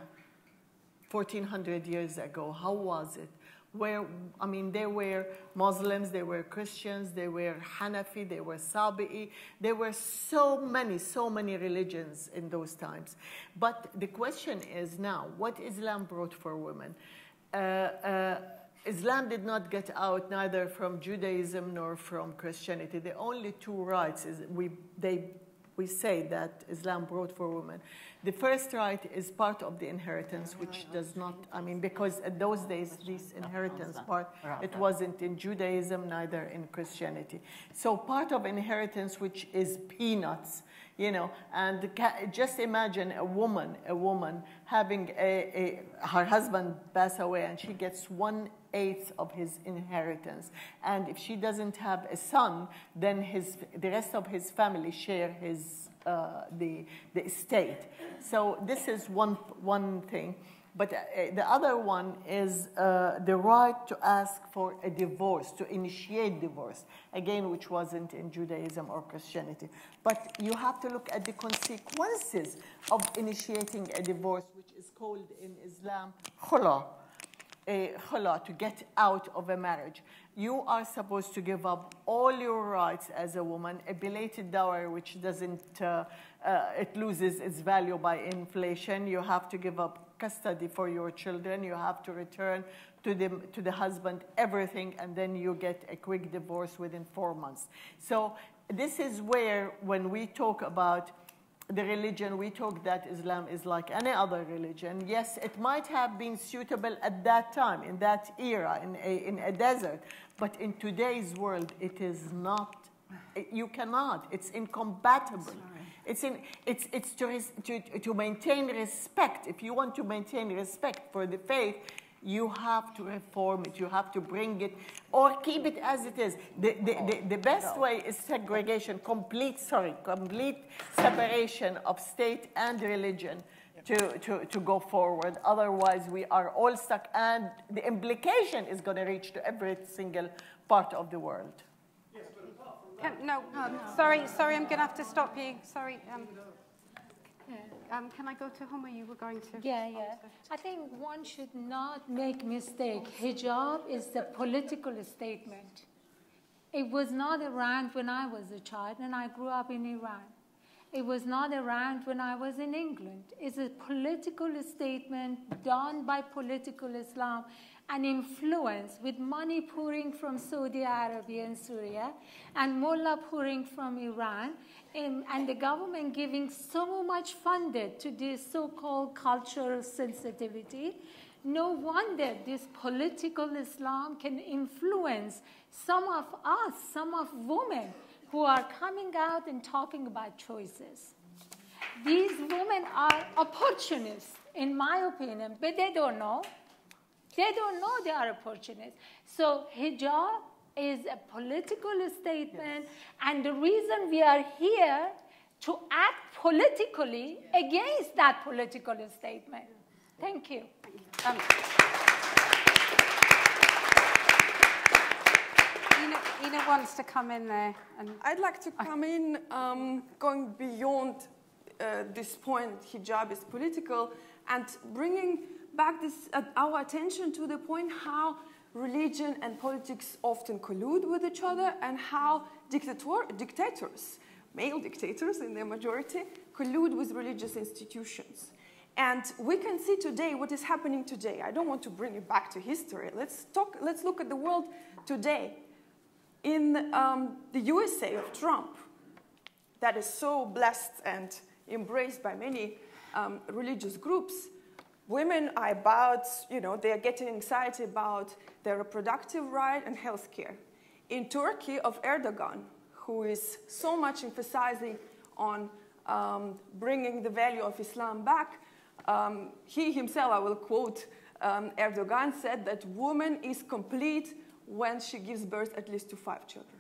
1,400 years ago. How was it? Where, I mean, they were Muslims, they were Christians, they were Hanafi, they were Sabi'i. There were so many religions in those times. But the question is now, what Islam brought for women? Islam did not get out neither from Judaism nor from Christianity. The only two rights is we say that Islam brought for women. The first right is part of the inheritance, which does not, I mean, because in those days, this inheritance part, it wasn't in Judaism, neither in Christianity. So part of inheritance, which is peanuts, you know, and just imagine a woman having her husband pass away and she gets 1/8 of his inheritance. And if she doesn't have a son, then the rest of his family share the estate. So this is one thing. But the other one is the right to ask for a divorce, to initiate divorce, again, which wasn't in Judaism or Christianity. But you have to look at the consequences of initiating a divorce, which is called in Islam khula, to get out of a marriage. You are supposed to give up all your rights as a woman, a belated dowry, which doesn't, it loses its value by inflation. You have to give up custody for your children, you have to return to the husband everything, and then you get a quick divorce within 4 months. So this is where, when we talk about the religion, we talk that Islam is like any other religion. Yes, it might have been suitable at that time, in that era, in a desert, but in today's world, it is not. You cannot. It's incompatible. It's to maintain respect. If you want to maintain respect for the faith, You have to reform it. You have to bring it or keep it as it is. The best way is segregation, complete separation of state and religion to go forward. Otherwise, we are all stuck. And the implication is going to reach to every single part of the world. Yes, but apart from that, sorry, I'm going to have to stop you. Sorry. Can I go to Homa? You were going to. Yeah. I think one should not make mistake. Hijab is a political statement. It was not around when I was a child, and I grew up in Iran. It was not around when I was in England. It's a political statement done by political Islam and influenced with money pouring from Saudi Arabia and Syria and mullah pouring from Iran, and the government giving so much funded to this so-called cultural sensitivity. No wonder this political Islam can influence some of us, some of women who are coming out and talking about choices. These women are opportunists, in my opinion, but they don't know. They don't know they are opportunists. So hijab is a political statement, and the reason we are here to act politically against that political statement. Thank you. Ina wants to come in there. And I'd like to come in, going beyond this point, hijab is political, and bringing back this, our attention to the point how religion and politics often collude with each other, and how dictators, male dictators in their majority, collude with religious institutions. And we can see today what is happening today. I don't want to bring it back to history. Let's look at the world today. In the USA of Trump, that is so blessed and embraced by many religious groups, women are about, they are getting anxiety about their reproductive right and health care. In Turkey, of Erdogan, who is so much emphasizing on bringing the value of Islam back, he himself, I will quote Erdogan, said that woman is complete when she gives birth at least to 5 children.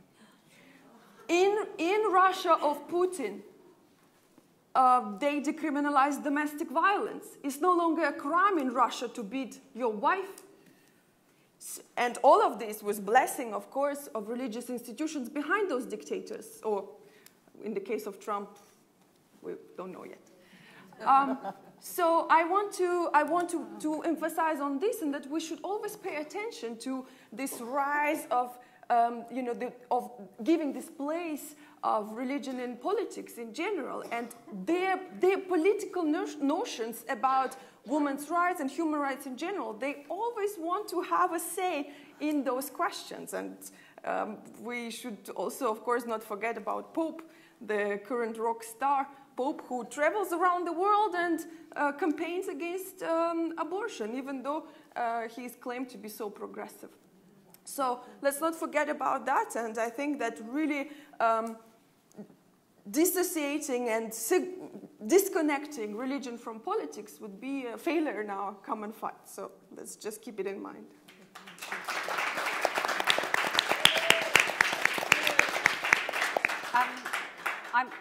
In Russia of Putin, they decriminalized domestic violence. It's no longer a crime in Russia to beat your wife. And all of this was blessing, of course, of religious institutions behind those dictators, or in the case of Trump, we don't know yet. So I want to emphasize on this, and that we should always pay attention to this rise of of giving this place of religion and politics in general, and their political notions about women's rights and human rights in general. They always want to have a say in those questions. And we should also, of course, not forget about Pope, the current rock star, Pope, who travels around the world and campaigns against abortion, even though he is claimed to be so progressive. So let's not forget about that, and I think that really dissociating and disconnecting religion from politics would be a failure in our common fight. So let's just keep it in mind.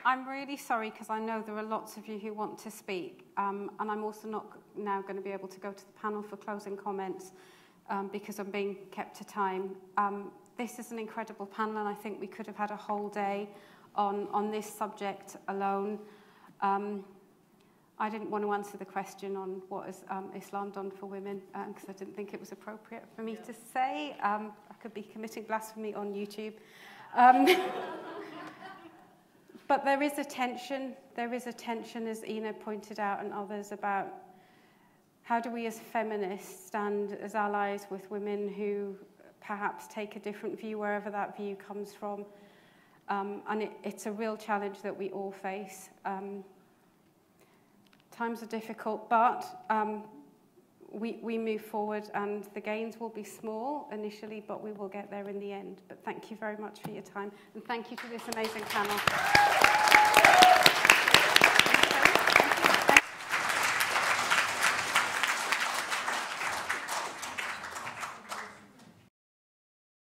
I'm really sorry, because I know there are lots of you who want to speak, and I'm also not now going to be able to go to the panel for closing comments, because I'm being kept to time. This is an incredible panel, and I think we could have had a whole day on this subject alone. I didn't want to answer the question on what has Islam done for women, because I didn't think it was appropriate for me to say. I could be committing blasphemy on YouTube. But there is a tension. There is a tension, as Ina pointed out and others, about how do we as feminists stand as allies with women who perhaps take a different view wherever that view comes from? And it's a real challenge that we all face. Times are difficult, but we move forward, and the gains will be small initially, but we will get there in the end. But thank you very much for your time, and thank you to this amazing panel.